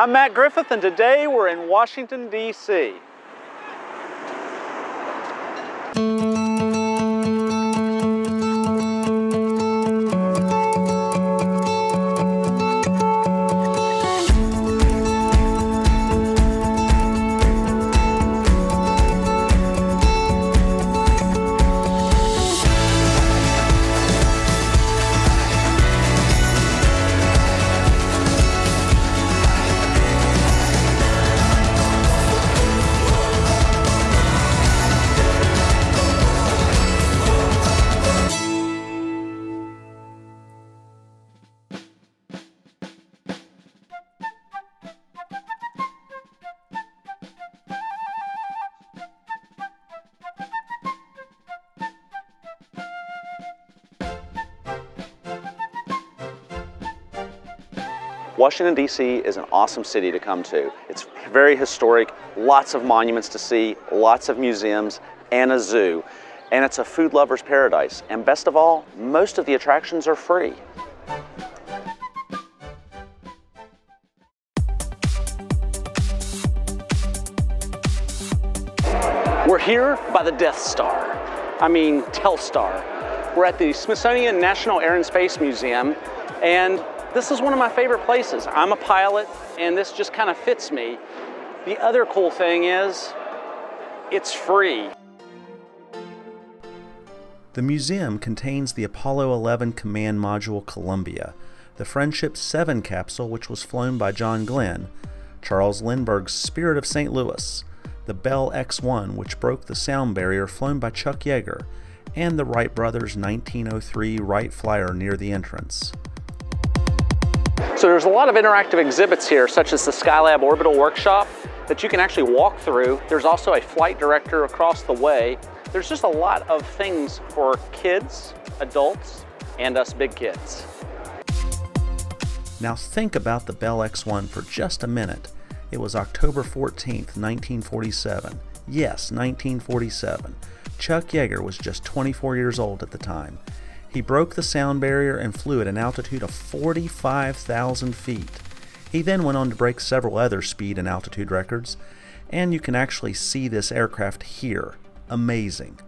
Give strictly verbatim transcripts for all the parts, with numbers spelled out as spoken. I'm Matt Griffith, and today we're in Washington, D C Washington, D C is an awesome city to come to. It's very historic, lots of monuments to see, lots of museums, and a zoo. And it's a food lover's paradise. And best of all, most of the attractions are free. We're here by the Death Star. I mean, Telstar. We're at the Smithsonian National Air and Space Museum, and this is one of my favorite places. I'm a pilot, and this just kind of fits me. The other cool thing is, it's free. The museum contains the Apollo eleven command module Columbia, the Friendship seven capsule which was flown by John Glenn, Charles Lindbergh's Spirit of Saint Louis, the Bell X one which broke the sound barrier flown by Chuck Yeager, and the Wright Brothers nineteen oh three Wright Flyer near the entrance. So there's a lot of interactive exhibits here, such as the Skylab Orbital Workshop that you can actually walk through. There's also a flight director across the way. There's just a lot of things for kids, adults, and us big kids. Now think about the Bell X one for just a minute. It was October fourteenth, nineteen forty-seven. Yes, nineteen forty-seven. Chuck Yeager was just twenty-four years old at the time. He broke the sound barrier and flew at an altitude of forty-five thousand feet. He then went on to break several other speed and altitude records, and you can actually see this aircraft here. Amazing.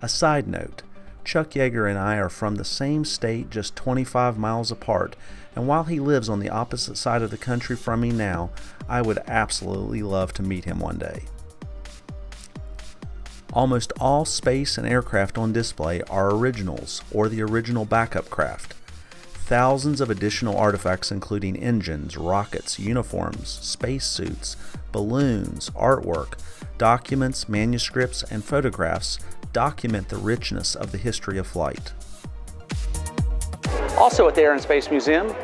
A side note, Chuck Yeager and I are from the same state, just twenty-five miles apart, and while he lives on the opposite side of the country from me now, I would absolutely love to meet him one day. Almost all space and aircraft on display are originals or the original backup craft. Thousands of additional artifacts including engines, rockets, uniforms, spacesuits, balloons, artwork, documents, manuscripts, and photographs document the richness of the history of flight. Also at the Air and Space Museum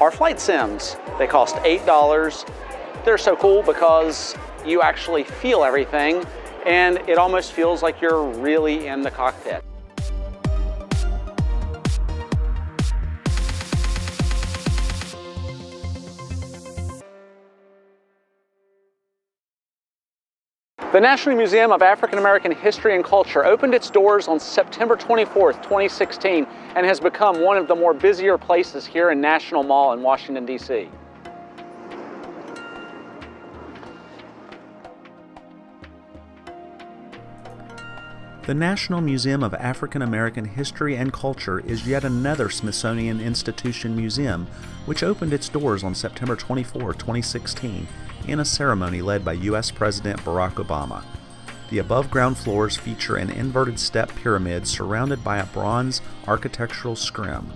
are flight sims. They cost eight dollars. They're so cool because you actually feel everything, and it almost feels like you're really in the cockpit. The National Museum of African American History and Culture opened its doors on September twenty-fourth, twenty sixteen, and has become one of the more busier places here in National Mall in Washington, D C The National Museum of African American History and Culture is yet another Smithsonian Institution museum, which opened its doors on September twenty-fourth, twenty sixteen, in a ceremony led by U S President Barack Obama. The above-ground floors feature an inverted step pyramid surrounded by a bronze architectural scrim.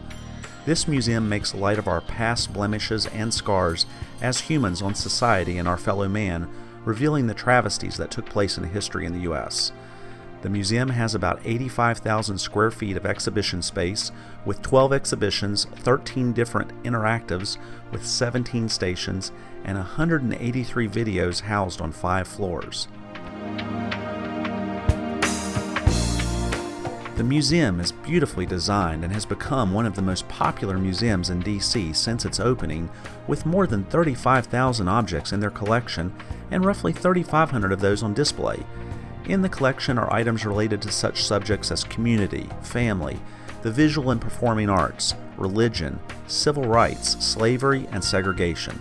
This museum makes light of our past blemishes and scars as humans on society and our fellow man, revealing the travesties that took place in history in the U S The museum has about eighty-five thousand square feet of exhibition space with twelve exhibitions, thirteen different interactives with seventeen stations, and one hundred eighty-three videos housed on five floors. The museum is beautifully designed and has become one of the most popular museums in D C since its opening, with more than thirty-five thousand objects in their collection and roughly thirty-five hundred of those on display. In the collection are items related to such subjects as community, family, the visual and performing arts, religion, civil rights, slavery, and segregation.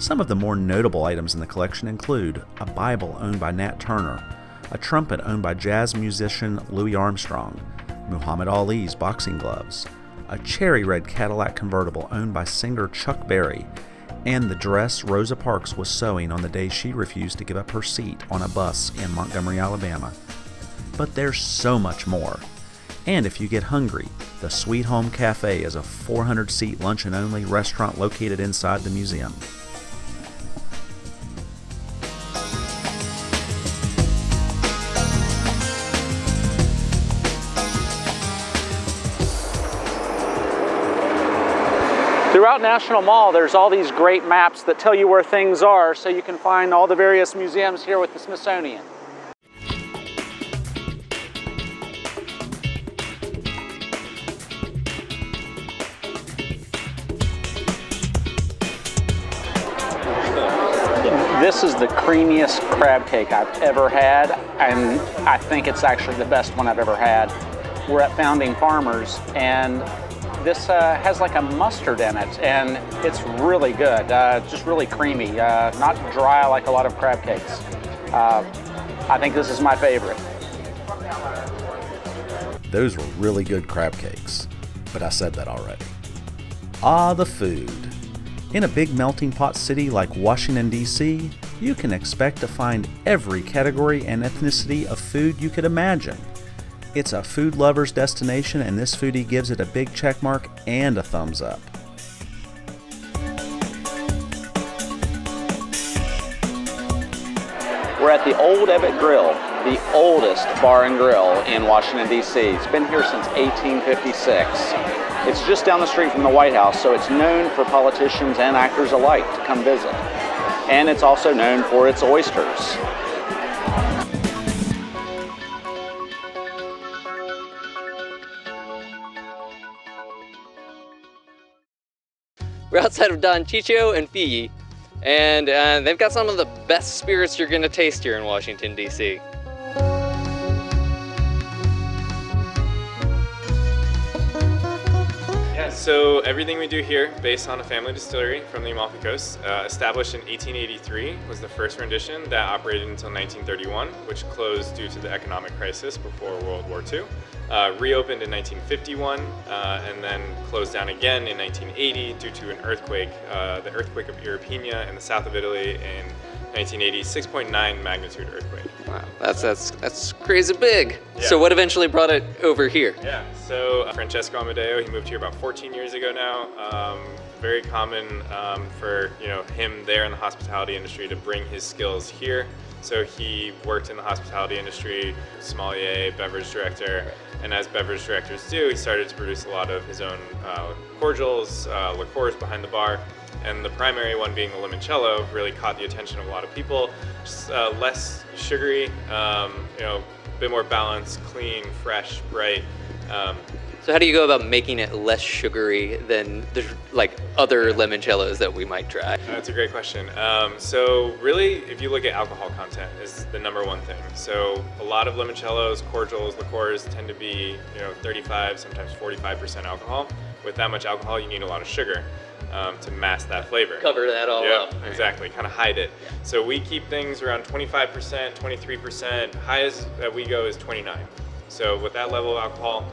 Some of the more notable items in the collection include a Bible owned by Nat Turner, a trumpet owned by jazz musician Louis Armstrong, Muhammad Ali's boxing gloves, a cherry red Cadillac convertible owned by singer Chuck Berry, and the dress Rosa Parks was sewing on the day she refused to give up her seat on a bus in Montgomery, Alabama. But there's so much more. And if you get hungry, the Sweet Home Cafe is a four hundred seat luncheon-only restaurant located inside the museum. Throughout National Mall, there's all these great maps that tell you where things are, so you can find all the various museums here with the Smithsonian. This is the creamiest crab cake I've ever had, and I think it's actually the best one I've ever had. We're at Founding Farmers, and this uh, has like a mustard in it, and it's really good. Uh, just really creamy, uh, not dry like a lot of crab cakes. Uh, I think this is my favorite. Those were really good crab cakes, but I said that already. Ah, the food. In a big melting pot city like Washington, D C, you can expect to find every category and ethnicity of food you could imagine. It's a food lover's destination, and this foodie gives it a big check mark and a thumbs up. We're at the Old Ebbitt Grill, the oldest bar and grill in Washington, D C. It's been here since eighteen fifty-six. It's just down the street from the White House, so it's known for politicians and actors alike to come visit. And it's also known for its oysters. We're outside of Don Ciccio and Figli, and uh, they've got some of the best spirits you're going to taste here in Washington, D C. Yeah, so everything we do here, based on a family distillery from the Amalfi Coast, uh, established in eighteen eighty-three, was the first rendition that operated until nineteen thirty-one, which closed due to the economic crisis before World War Two. Uh, reopened in nineteen fifty-one uh, and then closed down again in nineteen eighty due to an earthquake, uh, the earthquake of Irpinia in the south of Italy in nineteen eighty, six point nine magnitude earthquake. Wow, that's that's that's crazy big. Yeah. So what eventually brought it over here? Yeah, so uh, Francesco Amadeo, he moved here about fourteen years ago now. Um, very common um, for you know him there in the hospitality industry to bring his skills here. So he worked in the hospitality industry, sommelier, beverage director, and as beverage directors do, he started to produce a lot of his own uh, cordials, uh, liqueurs behind the bar, and the primary one being the limoncello really caught the attention of a lot of people. Just uh, less sugary, um, you know, a bit more balanced, clean, fresh, bright. Um, So how do you go about making it less sugary than the, like other limoncellos that we might try? That's a great question. Um, so really, if you look at alcohol content, is the number one thing. So a lot of limoncellos, cordials, liqueurs tend to be you know thirty-five, sometimes forty-five percent alcohol. With that much alcohol, you need a lot of sugar um, to mask that flavor. Cover that all yep, up. Exactly, kind of hide it. Yeah. So we keep things around twenty-five percent, twenty-three percent. Highest that we go is twenty-nine. So with that level of alcohol,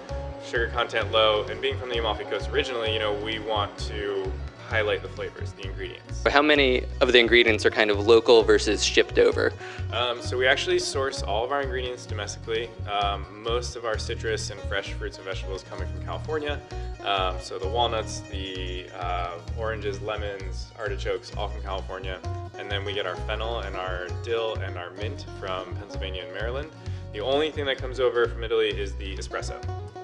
sugar content low, and being from the Amalfi Coast originally, you know, we want to highlight the flavors, the ingredients. But how many of the ingredients are kind of local versus shipped over? Um, so we actually source all of our ingredients domestically. Um, most of our citrus and fresh fruits and vegetables coming from California. Um, so the walnuts, the uh, oranges, lemons, artichokes, all from California. And then we get our fennel and our dill and our mint from Pennsylvania and Maryland. The only thing that comes over from Italy is the espresso.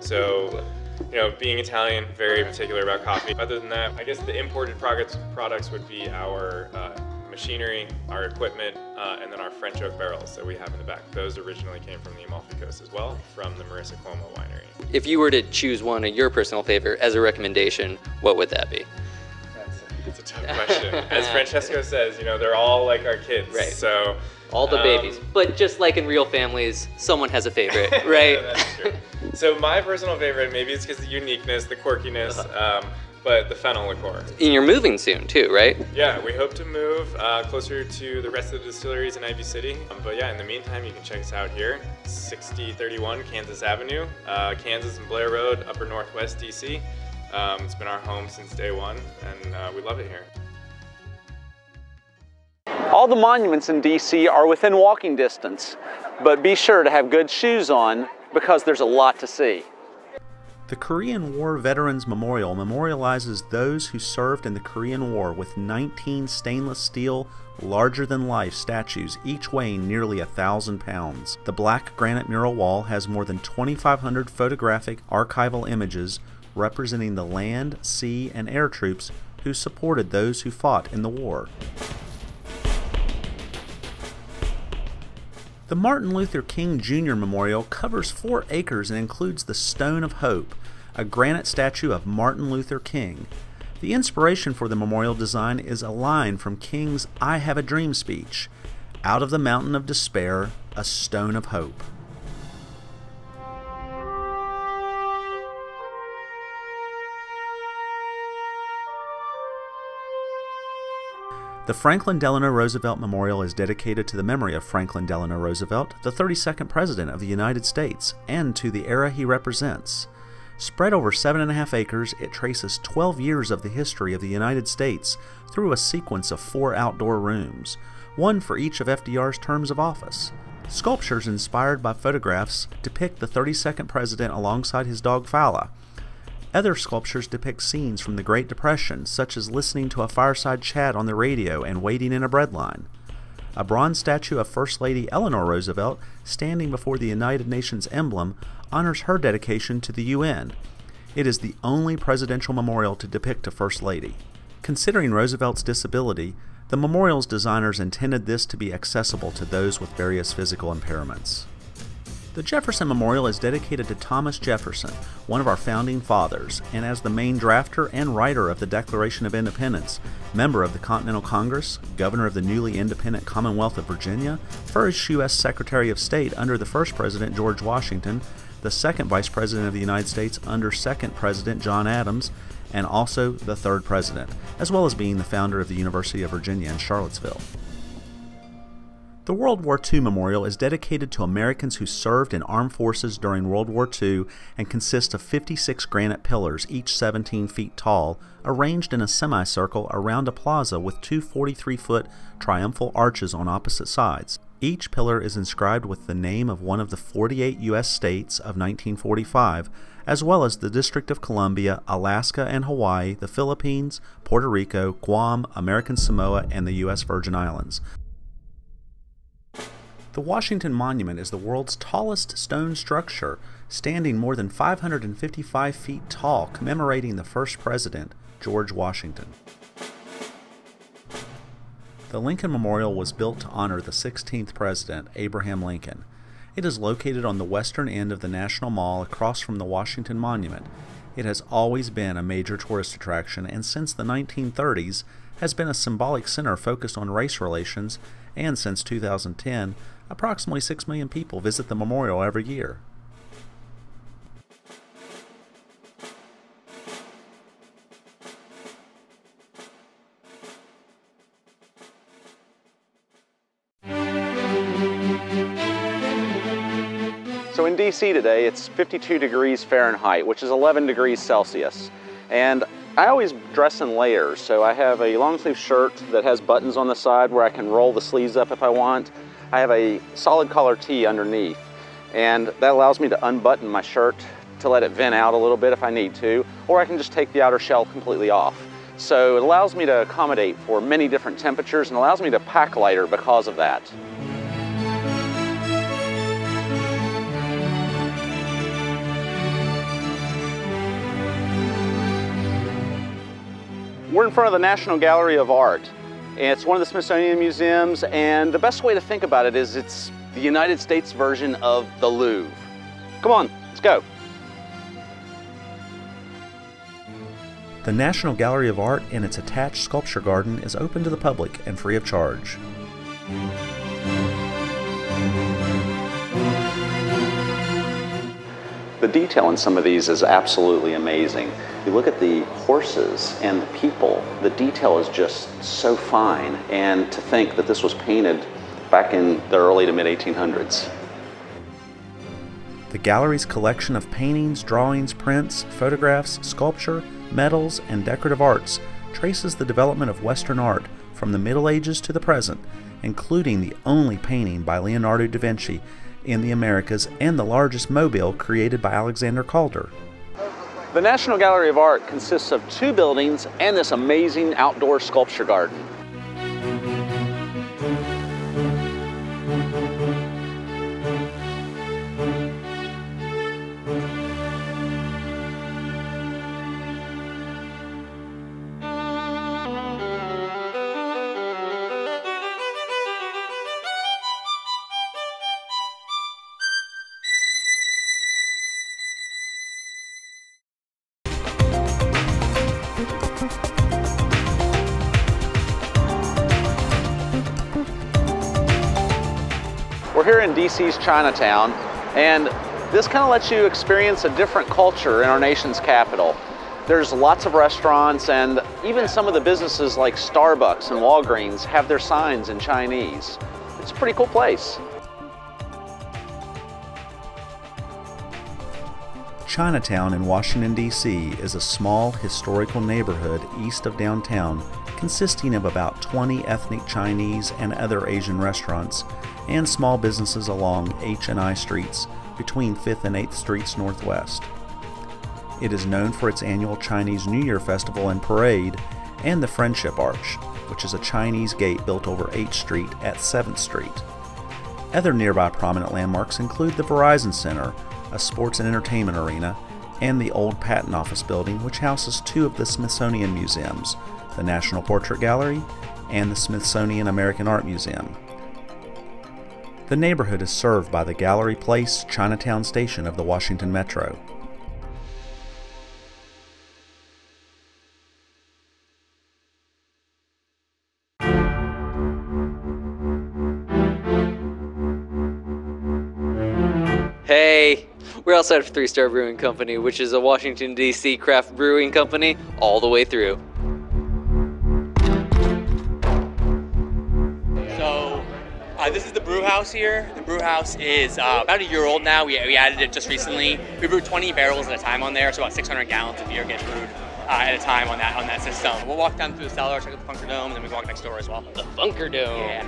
So, you know, being Italian, very particular about coffee. Other than that, I guess the imported products products would be our uh, machinery, our equipment, uh, and then our French oak barrels that we have in the back. Those originally came from the Amalfi Coast as well, from the Marisa Cuomo winery. If you were to choose one of your personal favorite as a recommendation, what would that be? That's a tough question. As Francesco says, you know, they're all like our kids, right. So. All the um, babies, but just like in real families, someone has a favorite, right? Yeah, that's true. So my personal favorite, maybe it's because of the uniqueness, the quirkiness, um, but the fennel liqueur. And you're moving soon too, right? Yeah, we hope to move uh, closer to the rest of the distilleries in Ivy City. Um, but yeah, in the meantime, you can check us out here, sixty thirty-one Kansas Avenue, uh, Kansas and Blair Road, Upper Northwest D C. Um, it's been our home since day one, and uh, we love it here. All the monuments in D C are within walking distance, but be sure to have good shoes on because there's a lot to see. The Korean War Veterans Memorial memorializes those who served in the Korean War with nineteen stainless steel, larger-than-life statues, each weighing nearly a thousand pounds. The black granite mural wall has more than twenty-five hundred photographic archival images representing the land, sea, and air troops who supported those who fought in the war. The Martin Luther King Junior Memorial covers four acres and includes the Stone of Hope, a granite statue of Martin Luther King. The inspiration for the memorial design is a line from King's I Have a Dream speech, "Out of the mountain of despair, a stone of hope." The Franklin Delano Roosevelt Memorial is dedicated to the memory of Franklin Delano Roosevelt, the thirty-second President of the United States, and to the era he represents. Spread over seven and a half acres, it traces twelve years of the history of the United States through a sequence of four outdoor rooms, one for each of F D R's terms of office. Sculptures inspired by photographs depict the thirty-second President alongside his dog Fowler. Other sculptures depict scenes from the Great Depression, such as listening to a fireside chat on the radio and waiting in a breadline. A bronze statue of First Lady Eleanor Roosevelt, standing before the United Nations emblem, honors her dedication to the U N. It is the only presidential memorial to depict a First Lady. Considering Roosevelt's disability, the memorial's designers intended this to be accessible to those with various physical impairments. The Jefferson Memorial is dedicated to Thomas Jefferson, one of our founding fathers, and as the main drafter and writer of the Declaration of Independence, member of the Continental Congress, governor of the newly independent Commonwealth of Virginia, first U S Secretary of State under the first President George Washington, the second Vice President of the United States under second President John Adams, and also the third President, as well as being the founder of the University of Virginia in Charlottesville. The World War Two Memorial is dedicated to Americans who served in armed forces during World War Two and consists of fifty-six granite pillars, each seventeen feet tall, arranged in a semicircle around a plaza with two forty-three foot triumphal arches on opposite sides. Each pillar is inscribed with the name of one of the forty-eight U S states of nineteen forty-five, as well as the District of Columbia, Alaska and Hawaii, the Philippines, Puerto Rico, Guam, American Samoa, and the U S Virgin Islands. The Washington Monument is the world's tallest stone structure, standing more than five hundred fifty-five feet tall, commemorating the first president, George Washington. The Lincoln Memorial was built to honor the sixteenth president, Abraham Lincoln. It is located on the western end of the National Mall across from the Washington Monument. It has always been a major tourist attraction and since the nineteen thirties has been a symbolic center focused on race relations, and since two thousand ten, approximately six million people visit the memorial every year. So in D C today, it's fifty-two degrees Fahrenheit, which is eleven degrees Celsius. And I always dress in layers, so I have a long sleeve shirt that has buttons on the side where I can roll the sleeves up if I want. I have a solid collar tee underneath, and that allows me to unbutton my shirt to let it vent out a little bit if I need to, or I can just take the outer shell completely off. So it allows me to accommodate for many different temperatures and allows me to pack lighter because of that. We're in front of the National Gallery of Art. It's one of the Smithsonian museums, and the best way to think about it is it's the United States version of the Louvre. Come on, let's go. The National Gallery of Art and its attached sculpture garden is open to the public and free of charge. The detail in some of these is absolutely amazing. You look at the horses and the people, the detail is just so fine. And to think that this was painted back in the early to mid eighteen hundreds. The gallery's collection of paintings, drawings, prints, photographs, sculpture, medals, and decorative arts traces the development of Western art from the Middle Ages to the present, including the only painting by Leonardo da Vinci in the Americas and the largest mobile created by Alexander Calder. The National Gallery of Art consists of two buildings and this amazing outdoor sculpture garden. We're here in D C's Chinatown, and this kind of lets you experience a different culture in our nation's capital. There's lots of restaurants, and even some of the businesses like Starbucks and Walgreens have their signs in Chinese. It's a pretty cool place. Chinatown in Washington, D C is a small historical neighborhood east of downtown, consisting of about twenty ethnic Chinese and other Asian restaurants and small businesses along H and I streets between fifth and eighth Streets Northwest. It is known for its annual Chinese New Year Festival and Parade and the Friendship Arch, which is a Chinese gate built over eighth Street at seventh Street. Other nearby prominent landmarks include the Verizon Center, a sports and entertainment arena, and the old Patent Office building, which houses two of the Smithsonian Museums, the National Portrait Gallery and the Smithsonian American Art Museum. The neighborhood is served by the Gallery Place Chinatown station of the Washington Metro. Hey, we're outside of Three Star Brewing Company, which is a Washington, D C craft brewing company all the way through. Uh, this is the brew house here. The brew house is uh, about a year old now. We, we added it just recently. We brew twenty barrels at a time on there, so about six hundred gallons of beer gets brewed uh, at a time on that on that system. We'll walk down through the cellar, check out the Funkerdome, and then we walk next door as well. The Funkerdome. Yeah.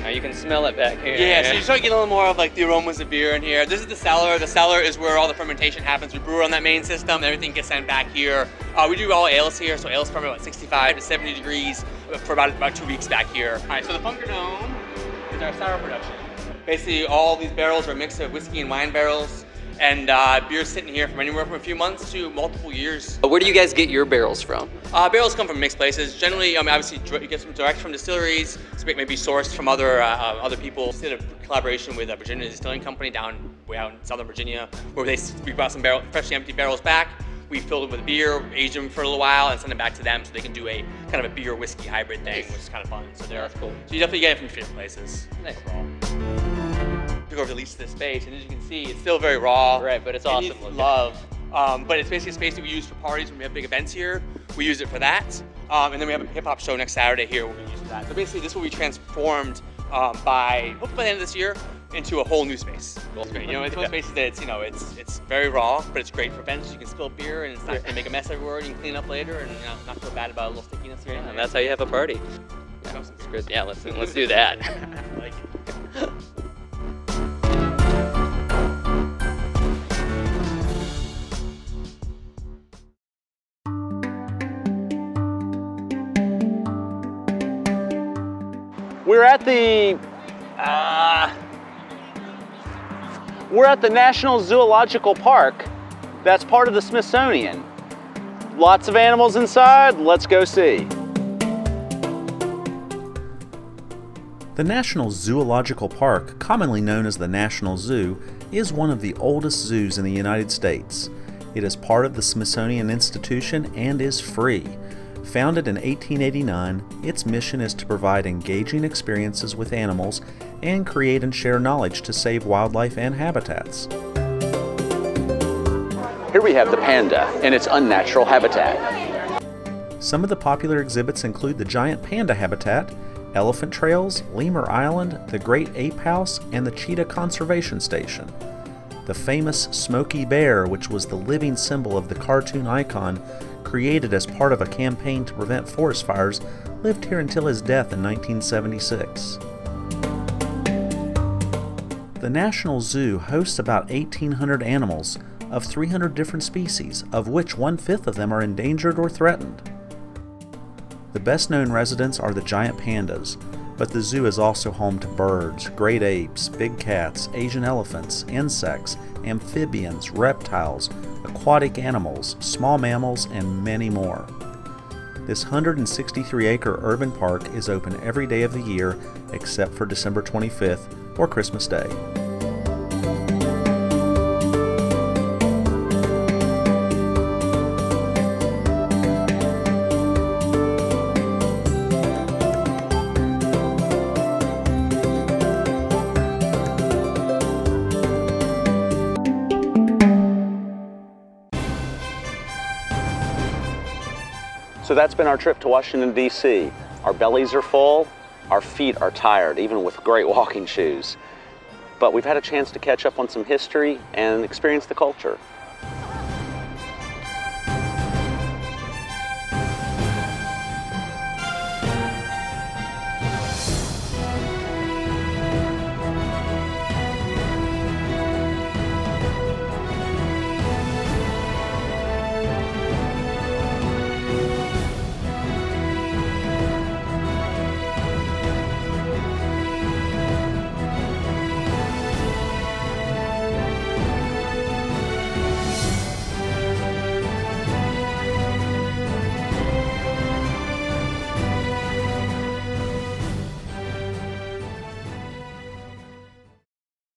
Now you can smell it back here. Yeah, so you start getting a little more of like the aromas of beer in here. This is the cellar. The cellar is where all the fermentation happens. We brew on that main system. Everything gets sent back here. Uh, we do all ales here, so ales ferment about sixty-five to seventy degrees for about about two weeks back here. All right, so the Funkerdome. Our sour production. Basically, all these barrels are a mix of whiskey and wine barrels, and uh, beer's sitting here from anywhere from a few months to multiple years. Where do you guys get your barrels from? Uh, barrels come from mixed places. Generally, um, obviously, you get some direct from distilleries. So it may be sourced from other uh, other people. We did a collaboration with a Virginia Distilling Company down way out in Southern Virginia, where they we brought some barrel, freshly empty barrels back. We filled it with beer, aged them for a little while, and send them back to them so they can do a kind of a beer whiskey hybrid thing, which is kind of fun. So they're that's cool. So you definitely get it from different places. Nice. Overall. To go over the lease of this space, and as you can see, it's still very raw. Right, but it's it awesome. Looking. Love. Um, but it's basically a space that we use for parties when we have big events here. We use it for that, um, and then we have a hip hop show next Saturday here. We'll be used for that. So basically, this will be transformed um, by hopefully by the end of this year into a whole new space. It's great. You know, it's one of those spaces that it's, you know, it's it's very raw, but it's great for events. You can spill beer and it's not gonna make a mess everywhere. You can clean up later and you know, not feel bad about a little stickiness or anything. And that's how you have a party. Yeah, yeah let's let's do that. Like it. We're at the uh, We're at the National Zoological Park that's part of the Smithsonian. Lots of animals inside, let's go see. The National Zoological Park, commonly known as the National Zoo, is one of the oldest zoos in the United States. It is part of the Smithsonian Institution and is free. Founded in eighteen eighty-nine, its mission is to provide engaging experiences with animals and create and share knowledge to save wildlife and habitats. Here we have the panda in its unnatural habitat. Some of the popular exhibits include the giant panda habitat, elephant trails, Lemur Island, the Great Ape House, and the Cheetah Conservation Station. The famous Smokey Bear, which was the living symbol of the cartoon icon created as part of a campaign to prevent forest fires, lived here until his death in nineteen seventy-six. The National Zoo hosts about eighteen hundred animals of three hundred different species, of which one-fifth of them are endangered or threatened. The best-known residents are the giant pandas, but the zoo is also home to birds, great apes, big cats, Asian elephants, insects, amphibians, reptiles, aquatic animals, small mammals, and many more. This one hundred sixty-three acre urban park is open every day of the year except for December twenty-fifth or Christmas Day. So that's been our trip to Washington, D C Our bellies are full, our feet are tired, even with great walking shoes. But we've had a chance to catch up on some history and experience the culture.